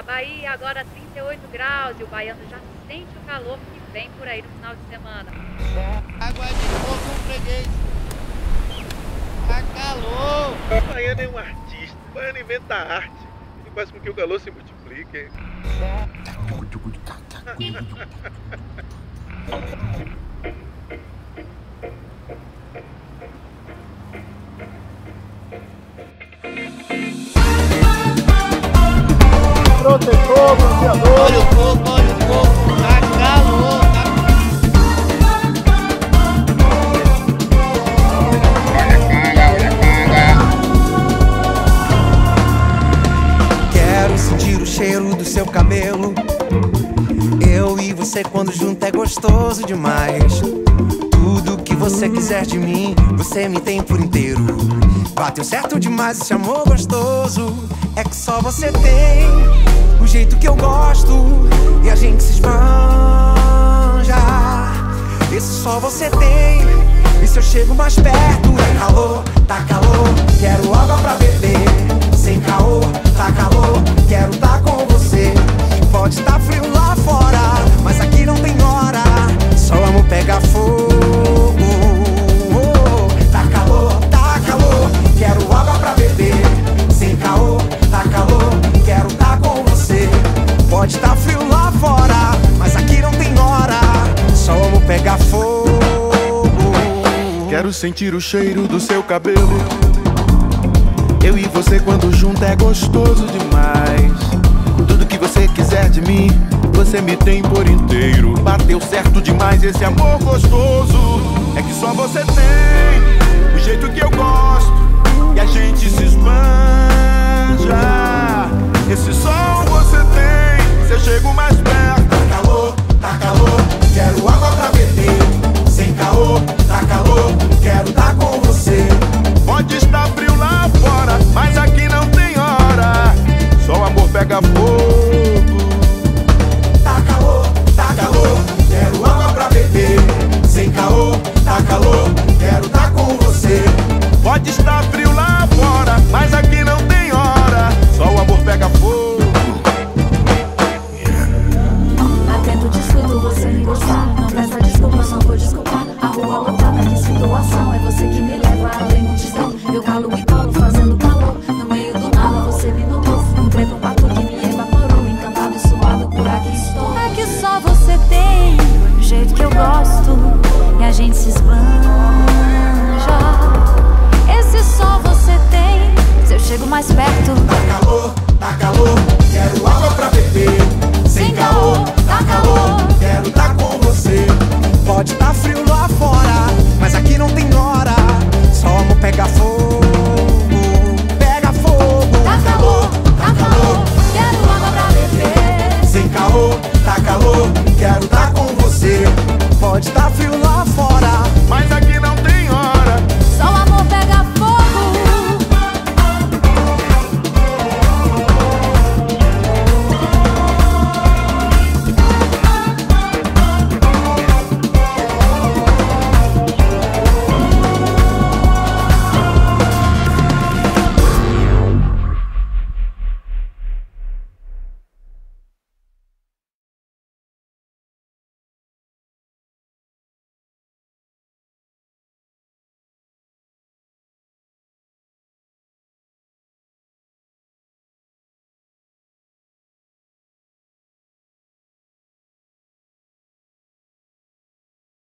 A Bahia agora 38 graus e o baiano já sente o calor que vem por aí no final de semana. Água de coco, freguês. Tá calor. O baiano é um artista, o baiano inventa arte. Ele faz com que o calor se multiplique. Protetor, bloqueador. Olha o coco, tá calor, tá... Quero sentir o cheiro do seu cabelo. Eu e você quando junto é gostoso demais. Tudo que você quiser de mim, você me tem por inteiro. Bateu certo demais esse amor gostoso. É que só você tem o jeito que eu gosto e a gente se esbanja. Esse só você tem, e se eu chego mais perto é calor, tá calor. Quero água pra beber, sem caô, tá calor. Quero tá com você, pode tá frio lá fora, mas aqui não tem hora. Só o amor pega fogo, tá calor, tá calor. Quero água pra beber, sem caô, tá calor. Quero tá com você, pode tá frio lá fora, mas aqui não tem hora. Só vamos pegar fogo. Quero sentir o cheiro do seu cabelo. Eu e você quando junto é gostoso demais. Tudo que você quiser de mim, você me tem por inteiro. Bateu certo demais esse amor gostoso. É que só você tem o jeito que eu gosto e a gente se espanja. Esse som você tem, se eu chego mais perto. Tá calor, tá calor, quero água pra beber. Sem caô, tá calor, quero tá com você. Pode estar frio lá fora, mas aqui não tem hora. Só o amor pega fogo. Tá calor, quero água pra beber. Sem caô, tá calor, quero tá com você. Pode estar frio lá fora, mas aqui não tem hora. Só o amor pega fogo. Atento disso tudo, você me gostar. Não peça desculpa, não vou desculpar. A rua lotada de situação, é você que me leva além do distão. Eu calo e colo, fazendo calor. No meio do nada, você me notou. Entrei pro pato que me evaporou. Encantado e suado, por aqui estou. É que só você tem o jeito que eu gosto e a gente se esbanja. Só você tem, se eu chego mais perto. Tá calor, quero água pra beber. Sem caô, tá calor, quero tá com você. Pode tá frio lá fora, mas aqui não tem hora. Só amor pega fogo, pega fogo. Tá calor, quero água pra beber. Sem caô, tá calor, quero tá com você. Pode tá frio lá fora.